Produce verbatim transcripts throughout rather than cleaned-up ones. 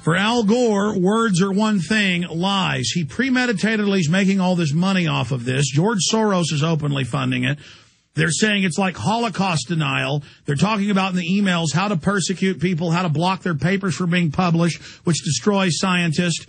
For Al Gore, words are one thing, lies. He premeditatedly is making all this money off of this. George Soros is openly funding it. They're saying it's like Holocaust denial. They're talking about in the emails how to persecute people, how to block their papers from being published, which destroys scientists.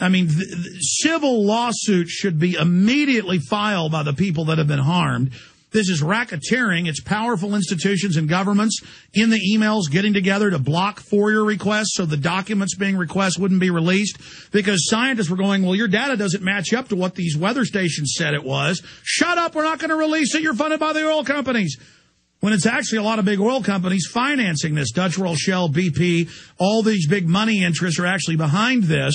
I mean, th th civil lawsuits should be immediately filed by the people that have been harmed. This is racketeering. It's powerful institutions and governments in the emails getting together to block FOIA requests so the documents being requested wouldn't be released because scientists were going, well, your data doesn't match up to what these weather stations said it was. Shut up. We're not going to release it. You're funded by the oil companies. When it's actually a lot of big oil companies financing this. Dutch Royal Shell, B P, all these big money interests are actually behind this.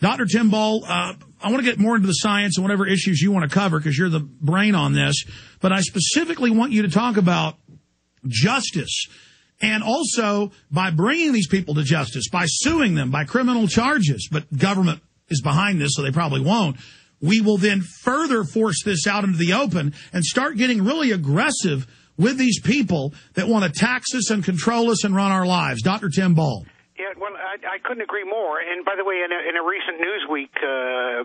Doctor Tim Ball, uh, I want to get more into the science and whatever issues you want to cover because you're the brain on this. But I specifically want you to talk about justice and also by bringing these people to justice, by suing them, by criminal charges. But government is behind this, so they probably won't. We will then further force this out into the open and start getting really aggressive with these people that want to tax us and control us and run our lives. Doctor Tim Ball. Yeah, well, I, I couldn't agree more. And by the way, in a, in a recent Newsweek uh,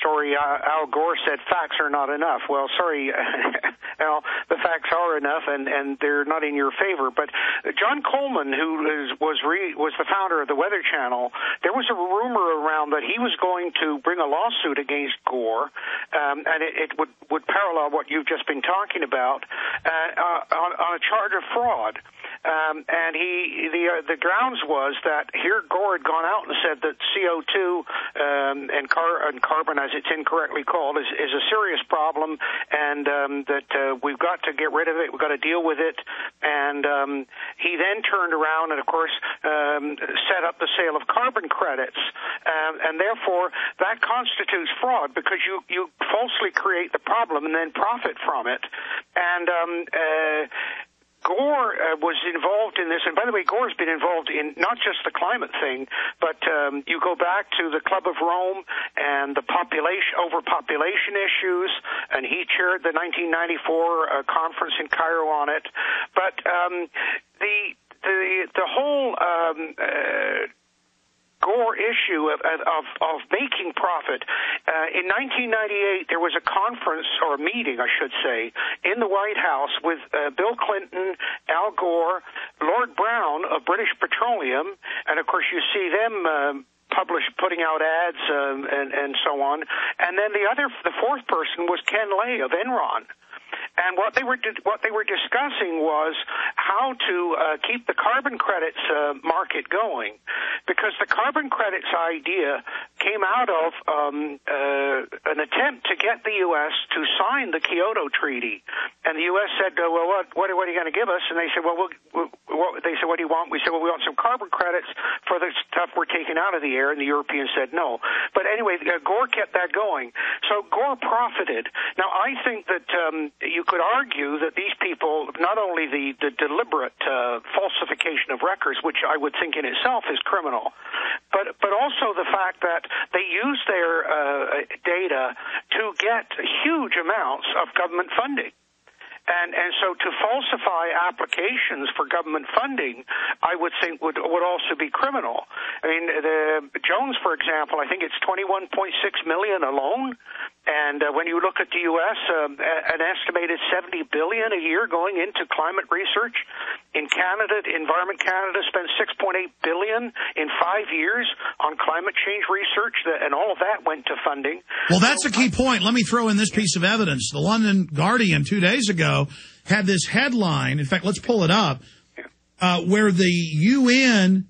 story, Al Gore said facts are not enough. Well, sorry, Al, the facts are enough, and, and they're not in your favor. But John Coleman, who is, was re, was the founder of the Weather Channel, there was a rumor around that he was going to bring a lawsuit against Gore, um, and it, it would, would parallel what you've just been talking about uh, on, on a charge of fraud. Um, and he, the, uh, the grounds was that here Gore had gone out and said that C O two um, and, car and carbon, as it's incorrectly called, is, is a serious problem, and um, that uh, we've got to get rid of it, we've got to deal with it. And um, he then turned around and, of course, um, set up the sale of carbon credits. Um, and therefore, that constitutes fraud because you, you falsely create the problem and then profit from it. And um, uh, Gore uh, was involved in this, and by the way, Gore's been involved in not just the climate thing, but um, you go back to the Club of Rome and the population, overpopulation issues, and he chaired the nineteen ninety-four uh, conference in Cairo on it. But um, the the the whole. Um, uh, Gore issue of, of, of making profit. Uh, in nineteen ninety-eight, there was a conference, or a meeting, I should say, in the White House with uh, Bill Clinton, Al Gore, Lord Brown of British Petroleum, and of course you see them um, publish, putting out ads um, and, and so on. And then the other, the fourth person was Ken Lay of Enron. And what they were what they were discussing was how to uh, keep the carbon credits uh, market going, because the carbon credits idea came out of um, uh, an attempt to get the U S to sign the Kyoto Treaty. And the U S said, "Well, what what are, what are you going to give us?" And they said, "Well, we'll, we'll what, they said, what do you want?" We said, "Well, we want some carbon credits for the stuff we're taking out of the air." And the Europeans said, "No." But anyway, uh, Gore kept that going, so Gore profited. Now, I think that um, you. You could argue that these people, not only the, the deliberate uh, falsification of records, which I would think in itself is criminal, but but also the fact that they use their uh, data to get huge amounts of government funding. And and so to falsify applications for government funding, I would think would would also be criminal. I mean, the Jones, for example, I think it's twenty-one point six million alone, and uh, when you look at the U S, um, an estimated seventy billion a year going into climate research. In Canada, Environment Canada spent six point eight billion in five years on climate change research, that, and all of that went to funding. Well, that's so, a key point. Let me throw in this piece of evidence. The London Guardian two days ago had this headline, in fact, let's pull it up, uh, where the U N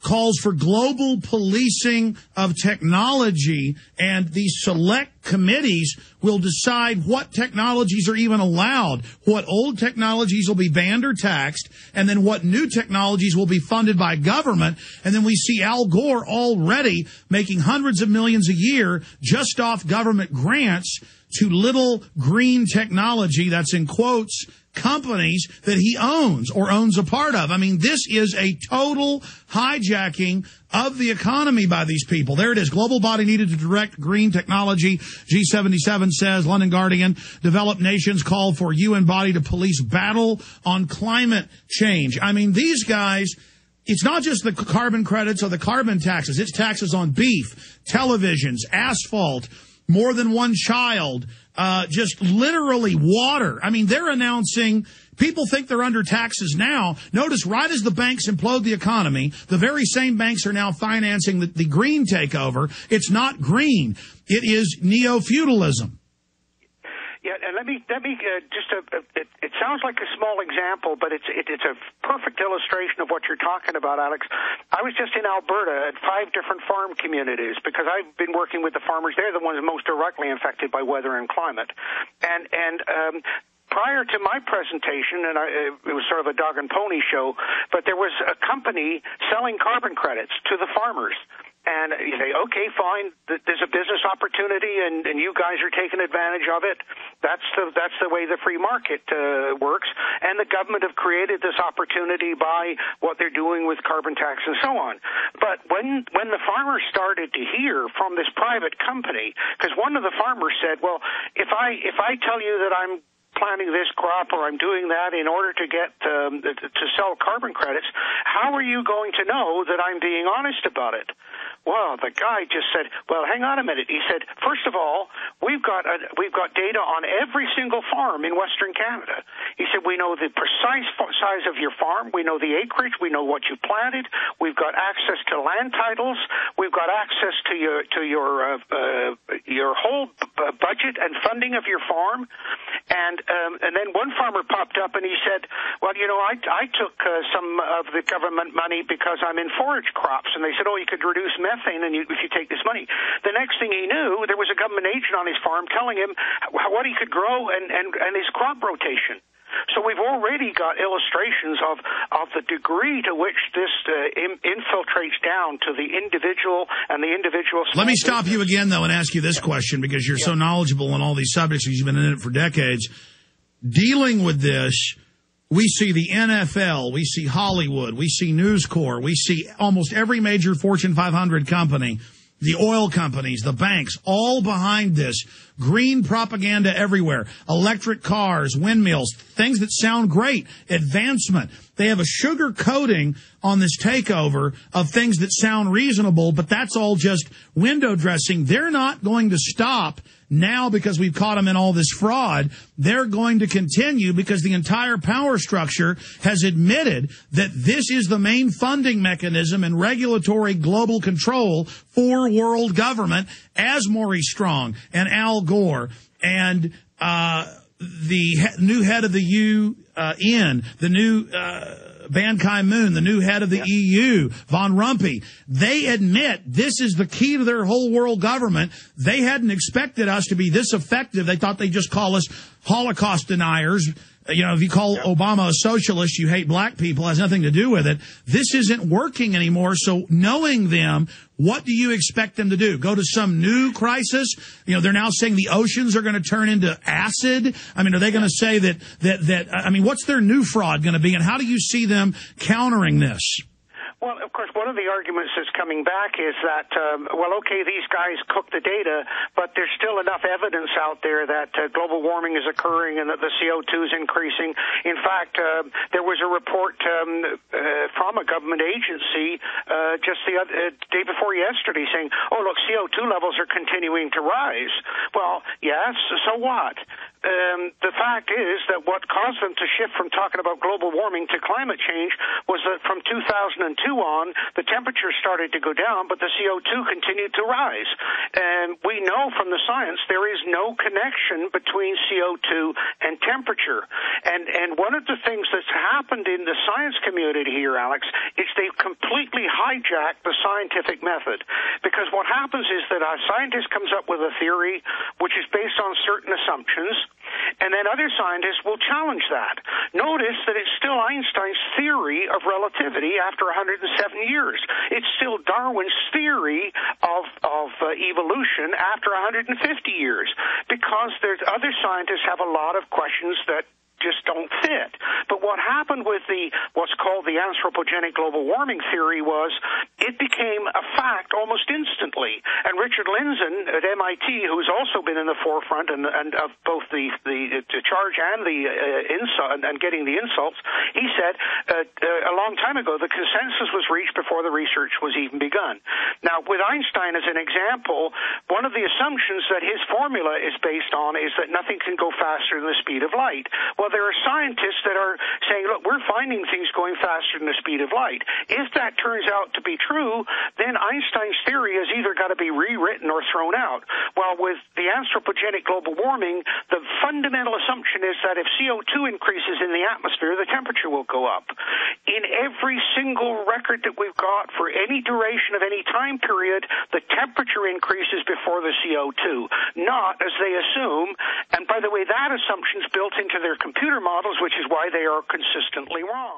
calls for global policing of technology, and these select committees will decide what technologies are even allowed, what old technologies will be banned or taxed, and then what new technologies will be funded by government. And then we see Al Gore already making hundreds of millions a year just off government grants to little green technology, that's in quotes, companies that he owns or owns a part of. I mean, this is a total hijacking of the economy by these people. There it is. Global body needed to direct green technology. G seventy-seven says, London Guardian, developed nations call for U N body to police battle on climate change. I mean, these guys, it's not just the carbon credits or the carbon taxes. It's taxes on beef, televisions, asphalt, more than one child, uh, just literally water. I mean, they're announcing people think they're under taxes now. Notice right as the banks implode the economy, the very same banks are now financing the, the green takeover. It's not green. It is neo-feudalism. Yeah, and let me let me uh, just. Uh, it, it sounds like a small example, but it's it, it's a perfect illustration of what you're talking about, Alex. I was just in Alberta at five different farm communities because I've been working with the farmers. They're the ones most directly affected by weather and climate, and and. Um, Prior to my presentation, and I, it was sort of a dog and pony show, but there was a company selling carbon credits to the farmers. And you say, okay, fine, there's a business opportunity, and, and you guys are taking advantage of it. That's the, that's the way the free market uh, works. And the government have created this opportunity by what they're doing with carbon tax and so on. But when, when the farmers started to hear from this private company, because one of the farmers said, well, if I, if I tell you that I'm planting this crop or I'm doing that in order to get um, to sell carbon credits, how are you going to know that I'm being honest about it? Well, the guy just said, well, hang on a minute. He said, first of all, we've got a, we've got data on every single farm in Western Canada. He said, we know the precise size of your farm. We know the acreage. We know what you planted. We've got access to land titles. We've got access to your to your uh, uh, your whole budget and funding of your farm. And Um, and then one farmer popped up and he said, well, you know, I, I took uh, some of the government money because I'm in forage crops. And they said, oh, you could reduce methane and you, if you take this money. The next thing he knew, there was a government agent on his farm telling him what he could grow and, and, and his crop rotation. So we've already got illustrations of, of the degree to which this uh, in, infiltrates down to the individual and the individual. Let me stop business. You again, though, and ask you this yeah. question, because you're yeah. so knowledgeable on all these subjects. You've been in it for decades. Dealing with this, we see the N F L, we see Hollywood, we see News Corp, we see almost every major Fortune five hundred company, the oil companies, the banks, all behind this. Green propaganda everywhere. Electric cars, windmills, things that sound great, advancement. They have a sugar coating on this takeover of things that sound reasonable, but that's all just window dressing. They're not going to stop now because we've caught them in all this fraud. They're going to continue because the entire power structure has admitted that this is the main funding mechanism and regulatory global control for world government, as Maury Strong and Al Gore and uh, the new head of the U N, the new uh, Ban Ki-moon, the new head of the yeah. E U, Von Rumpy. They admit this is the key to their whole world government. They hadn't expected us to be this effective. They thought they'd just call us Holocaust deniers. You know, if you call yeah. Obama a socialist, you hate black people. It has nothing to do with it. This isn't working anymore. So knowing them, what do you expect them to do? Go to some new crisis? You know, they're now saying the oceans are going to turn into acid. I mean, are they going to say that, that, that, I mean, what's their new fraud going to be? And how do you see them countering this? Well, of course, one of the arguments that's coming back is that, um, well, okay, these guys cook the data, but there's still enough evidence out there that uh, global warming is occurring and that the C O two is increasing. In fact, uh, there was a report um, uh, from a government agency uh, just the other, uh, day before yesterday saying, oh, look, C O two levels are continuing to rise. Well, yes, so what? Um, the fact is that what caused them to shift from talking about global warming to climate change was that from two thousand two on, the temperature started to go down, but the C O two continued to rise. And we know from the science there is no connection between C O two and temperature. And, and one of the things that's happened in the science community here, Alex, is they've completely hijacked the scientific method. Because what happens is that a scientist comes up with a theory which is based on certain assumptions, and then other scientists will challenge that. Notice that it's still Einstein's theory of relativity after one hundred seven years. It's still Darwin's theory of, of uh, evolution after one hundred fifty years, because there's other scientists have a lot of questions that just don't fit. But what happened with the what's called the anthropogenic global warming theory was it became a fact almost instantly. And Richard Lindzen at M I T, who's also been in the forefront and, and of both the, the the charge and the uh, insult and, and getting the insults, he said uh, uh, a long time ago the consensus was reached before the research was even begun. Now, with Einstein as an example, one of the assumptions that his formula is based on is that nothing can go faster than the speed of light. Well, there are scientists that are saying, look, we're finding things going faster than the speed of light. If that turns out to be true, then Einstein's theory has either got to be rewritten or thrown out. Well, with the anthropogenic global warming, the fundamental assumption is that if C O two increases in the atmosphere, the temperature will go up. In every single record that we've got for any duration of any time period, the temperature increases before the C O two, not as they assume. And by the way, that assumption's built into their computer models, which is why they are consistently wrong.